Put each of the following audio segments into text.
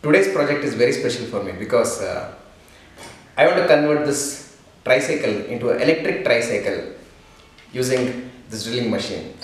Today's project is very special for me because I want to convert this tricycle into an electric tricycle using this drilling machine.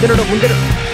ಮುಂದೆ ನೋಡು